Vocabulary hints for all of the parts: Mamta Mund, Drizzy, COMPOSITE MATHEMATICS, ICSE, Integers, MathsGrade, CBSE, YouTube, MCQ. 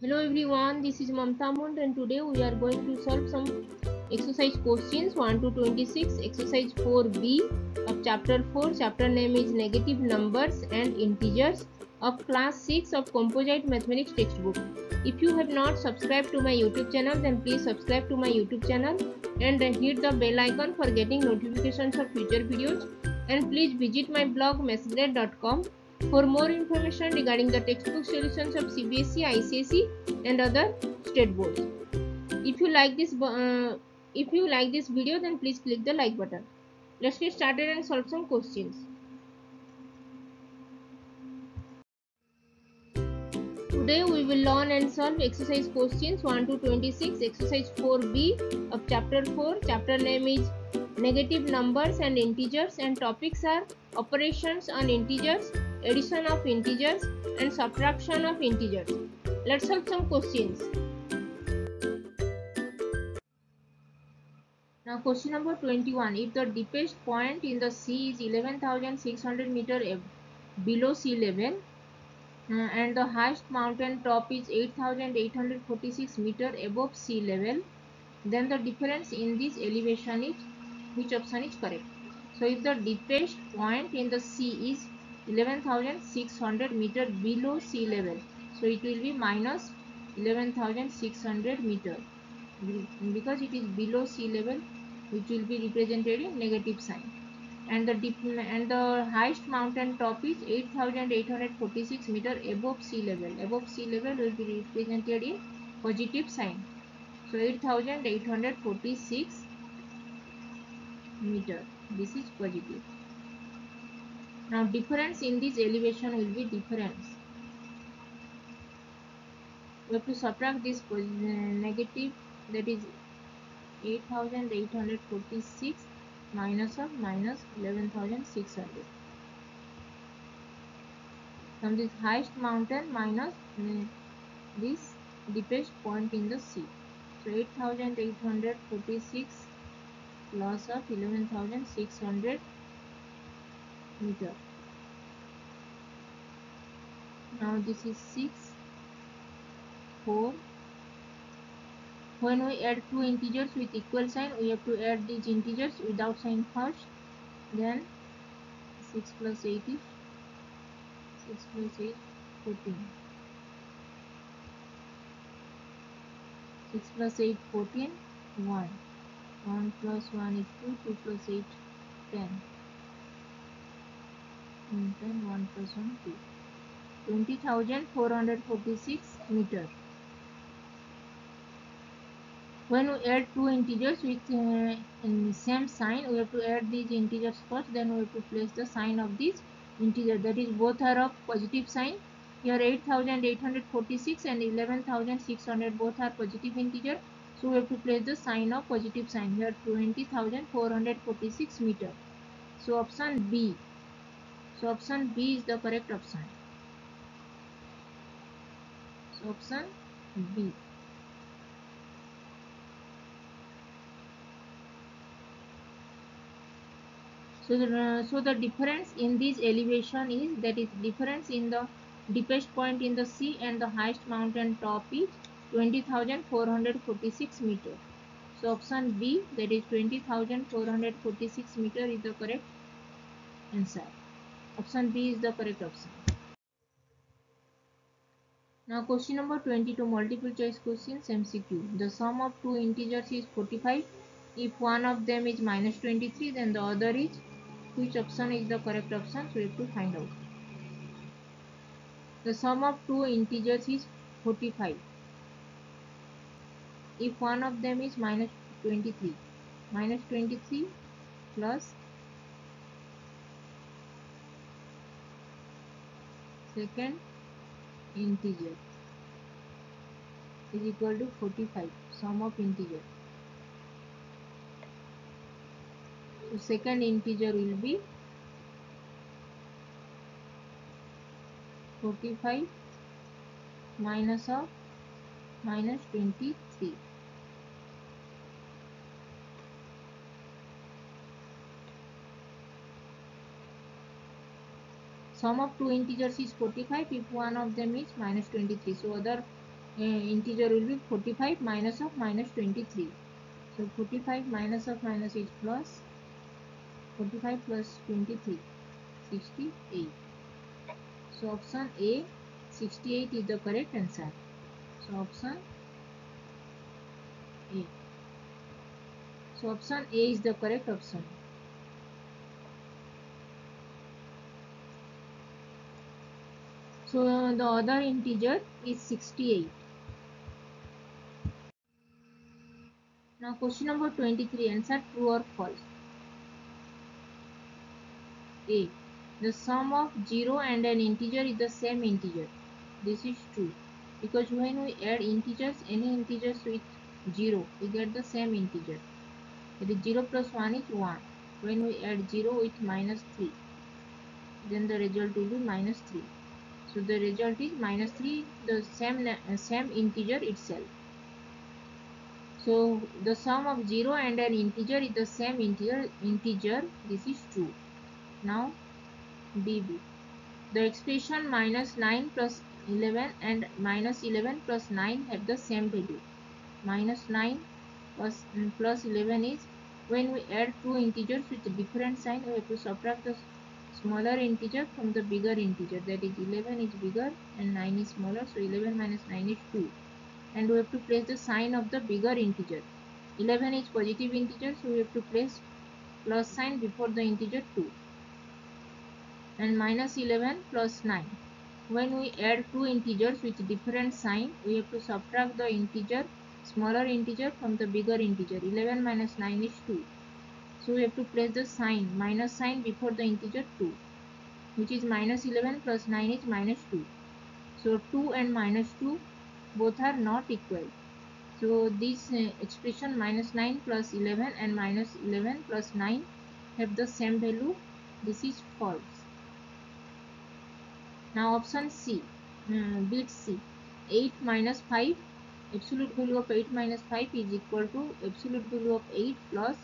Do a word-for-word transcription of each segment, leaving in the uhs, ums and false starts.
Hello everyone, this is Mamta Mund and today we are going to solve some exercise questions one to twenty-six, exercise four B of chapter four. Chapter name is negative numbers and integers of class six of composite mathematics textbook. If you have not subscribed to my YouTube channel, then please subscribe to my YouTube channel and hit the bell icon for getting notifications of future videos, and please visit my blog mathsgrade dot com for more information regarding the textbook solutions of C B S E, I C S E and other state boards. If you like this uh, if you like this video, then please click the like button. Let's get started and solve some questions. Today we will learn and solve exercise questions one to twenty-six, exercise four B of chapter four. Chapter name is negative numbers and integers, and topics are operations on integers, addition of integers and subtraction of integers. Let's solve some questions. Now question number twenty-one. If the deepest point in the sea is eleven thousand six hundred meter below sea level uh, and the highest mountain top is eight thousand eight hundred forty-six meter above sea level, then the difference in this elevation is, which option is correct? So if the deepest point in the sea is eleven thousand six hundred meter below sea level, so it will be minus eleven thousand six hundred meter, because it is below sea level, which will be represented in negative sign. And the deep, and the highest mountain top is eight thousand eight hundred forty-six meter above sea level. Above sea level will be represented in positive sign. So eight thousand eight hundred forty-six meter, this is positive. Now difference in this elevation will be difference. We have to subtract this negative, that is eight thousand eight hundred forty-six minus of minus eleven thousand six hundred. From this highest mountain minus this deepest point in the sea. So eight thousand eight hundred forty-six plus of eleven thousand six hundred meter. Now this is six, four. When we add two integers with equal sign, we have to add these integers without sign first. Then six plus eight is six plus eight, fourteen. six plus eight, fourteen, one. one plus one is two, two plus eight, ten. And then one plus one, two. twenty thousand four hundred forty-six meter. When we add two integers with uh, in same sign, we have to add these integers first, then we have to place the sign of these integer, that is both are of positive sign. Here eight thousand eight hundred forty-six and eleven thousand six hundred both are positive integer, so we have to place the sign of positive sign. Here twenty thousand four hundred forty-six meter. So option B. So option B is the correct option. So option B. So the, uh, so the difference in this elevation is, that is difference in the deepest point in the sea and the highest mountain top is twenty thousand four hundred forty-six meter. So option B, that is twenty thousand four hundred forty-six meter is the correct answer. Option B is the correct option. Now question number twenty-two, multiple choice question, M C Q. The sum of two integers is forty-five. If one of them is minus twenty-three, then the other is, which option is the correct option? So we have to find out. The sum of two integers is forty-five. If one of them is minus twenty-three, minus twenty-three plus second integer is equal to forty-five, sum of integer. So second integer will be forty-five minus of minus twenty-three. Sum of two integers is forty-five if one of them is minus twenty-three. So other uh, integer will be forty-five minus of minus twenty-three. So forty-five minus of minus is plus, forty-five plus twenty-three, sixty-eight. So option A, sixty-eight is the correct answer. So option A. So option A is the correct option. So the other integer is sixty-eight. Now question number twenty-three, answer true or false. A. The sum of zero and an integer is the same integer. This is true, because when we add integers, any integers with zero, we get the same integer. It is zero plus one is one. When we add zero with minus three, then the result will be minus three. So the result is minus three, the same same integer itself. So the sum of zero and an integer is the same integer. Integer. This is true. Now B B. The expression minus nine plus eleven and minus eleven plus nine have the same value. Minus nine plus plus eleven is, when we add two integers with different sign, we have to subtract the smaller integer from the bigger integer, that is eleven is bigger and nine is smaller, so eleven minus nine is two, and we have to place the sign of the bigger integer. eleven is positive integer, so we have to place plus sign before the integer two. And minus eleven plus nine, when we add two integers with different sign, we have to subtract the integer, smaller integer from the bigger integer. eleven minus nine is two, so we have to place the sign, minus sign before the integer two, which is minus eleven plus nine is minus two. So two and minus two both are not equal. So this uh, expression minus nine plus eleven and minus eleven plus nine have the same value. This is false. Now option C, um, bit C, eight minus five, absolute value of eight minus five is equal to absolute value of eight plus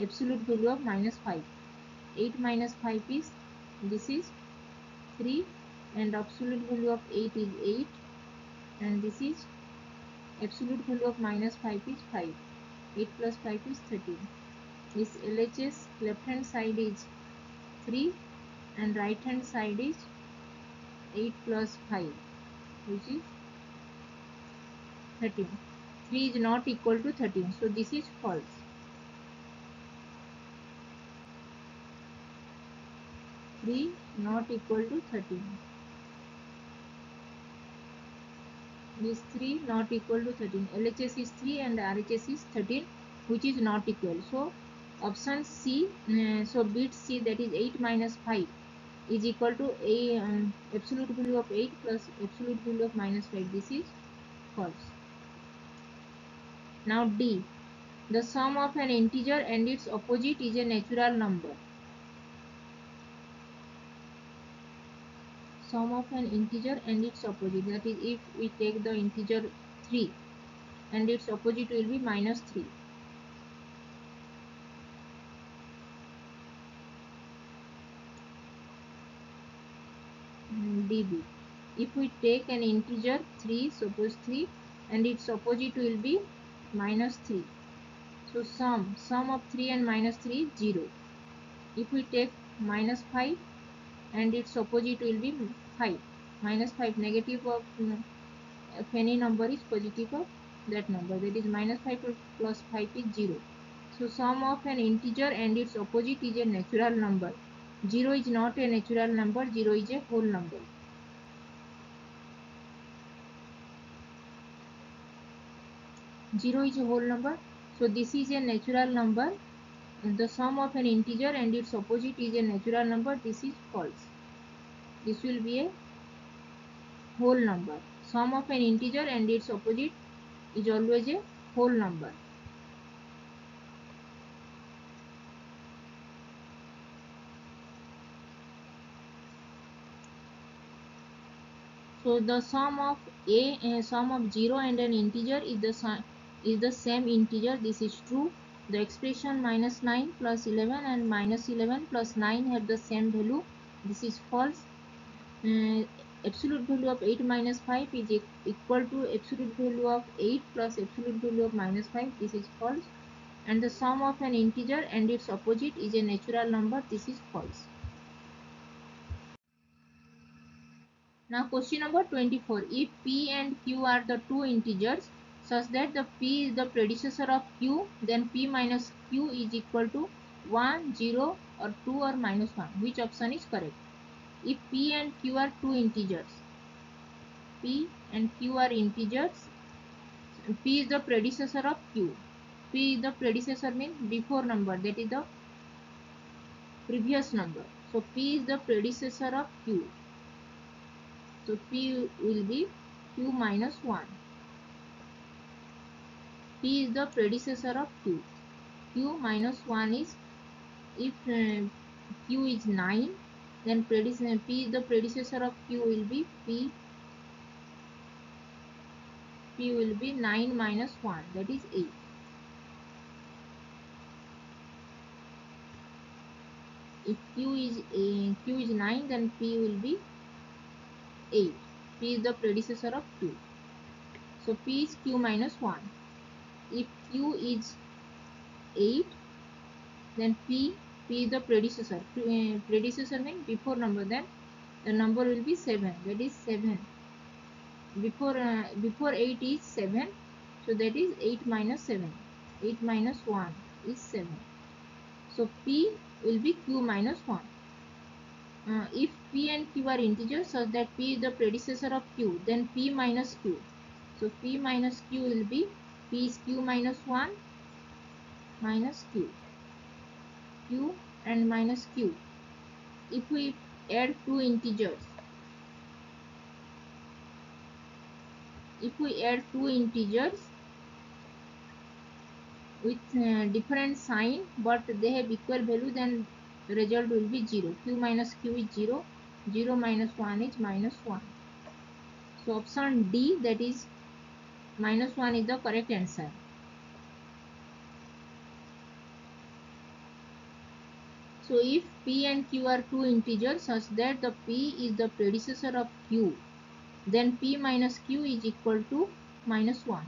absolute value of minus five. eight minus five is, this is three, and absolute value of eight is eight, and this is absolute value of minus five is five. eight plus five is thirteen. This L H S left hand side is three and right hand side is eight plus five, which is thirteen. three is not equal to thirteen, so this is false. three not equal to thirteen. This three not equal to thirteen. L H S is three and R H S is thirteen, which is not equal. So option C, so bit C, that is eight minus five is equal to a um, absolute value of eight plus absolute value of minus five. This is false. Now D, the sum of an integer and its opposite is a natural number. Sum of an integer and its opposite, that is if we take the integer three and its opposite will be minus three. D B. If we take an integer three, suppose three, and its opposite will be minus three. So sum, sum of three and minus three is zero. If we take minus five, and its opposite will be five. Minus five, negative of uh, any number is positive of that number, that is minus five plus five is zero. So sum of an integer and its opposite is a natural number. zero is not a natural number, zero is a whole number. zero is a whole number, so this is a natural number. The sum of an integer and its opposite is a natural number. This is false. This will be a whole number. Sum of an integer and its opposite is always a whole number. So the sum of a, a sum of zero and an integer is the is the same integer. This is true. The expression minus nine plus eleven and minus eleven plus nine have the same value. This is false. Uh, absolute value of eight minus five is equal to absolute value of eight plus absolute value of minus five. This is false. And the sum of an integer and its opposite is a natural number. This is false. Now question number twenty-four. If P and Q are the two integers such that the P is the predecessor of Q, then P minus Q is equal to one, zero or two or minus one. Which option is correct? If P and Q are two integers, P and Q are integers, P is the predecessor of Q. P is the predecessor means before number, that is the previous number. So P is the predecessor of Q. So P will be Q minus one. P is the predecessor of Q. Q minus one is, if uh, Q is nine, then predecessor, P is the predecessor of Q will be P. P will be nine minus one, that is eight. If Q is uh, Q is nine, then P will be eight. P is the predecessor of Q. So P is Q minus one. If Q is eight, then P, P is the predecessor. Pre, uh, predecessor means before number, then the number will be seven. That is seven. Before uh, before eight is seven. So that is eight minus seven. eight minus one is seven. So P will be Q minus one. Uh, if P and Q are integers such that P is the predecessor of Q, then P minus Q. So P minus Q will be, P is Q minus one minus Q. Q and minus Q. If we add two integers, if we add two integers with uh, different sign but they have equal value, then result will be zero. Q minus Q is zero. zero minus one is minus one. So option D, that is minus one, is the correct answer. So if P and Q are two integers such that the P is the predecessor of Q, then P minus Q is equal to minus one.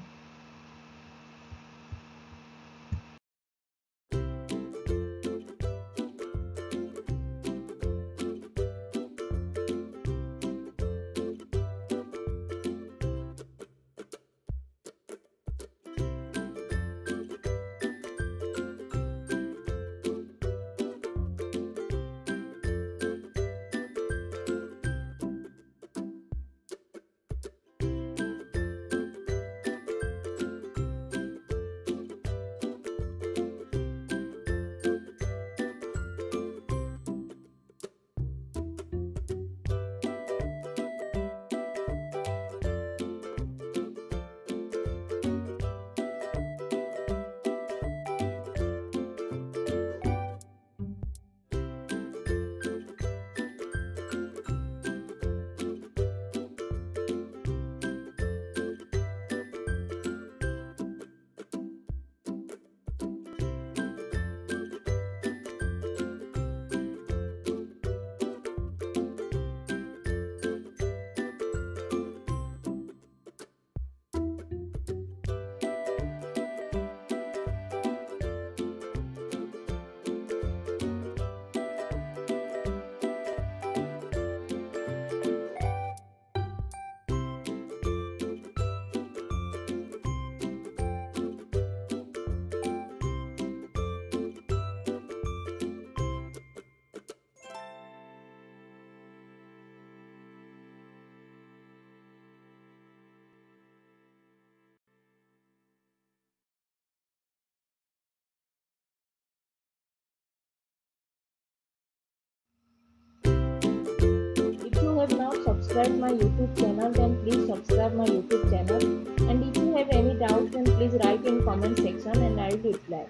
If you have not subscribed my YouTube channel, then please subscribe my YouTube channel, and if you have any doubts, then please write in comment section and I will reply.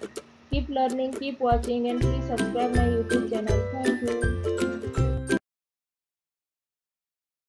Keep learning, keep watching, and please subscribe my YouTube channel. Thank you.